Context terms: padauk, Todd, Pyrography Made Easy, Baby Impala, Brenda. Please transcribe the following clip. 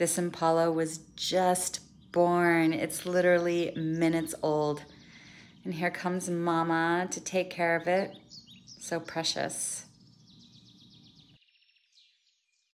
This Impala was just born. It's literally minutes old. And here comes Mama to take care of it. So precious.